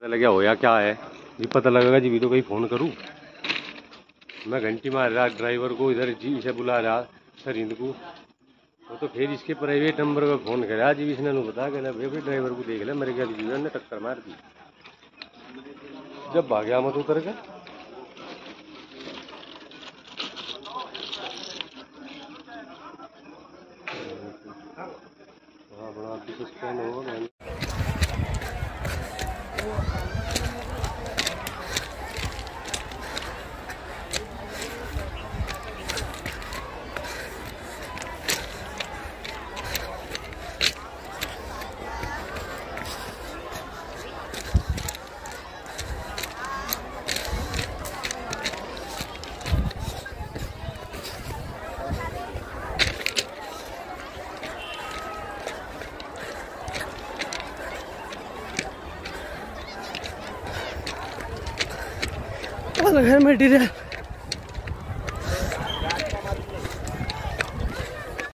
पता लगे होया क्या है जी, पता लगेगा जी भी तो कहीं फ़ोन करूँ। मैं घंटी मार रहा ड्राइवर को, इधर जी इसे बुला रहा सरिंद को, वो तो फिर इसके प्राइवेट नंबर पर फ़ोन कराया जी, इसने बताया कहना भाई ड्राइवर को देख लिया मेरे ख्याल जीवन ने टक्कर मार दी। जब भाग्या मत उतर कर घर में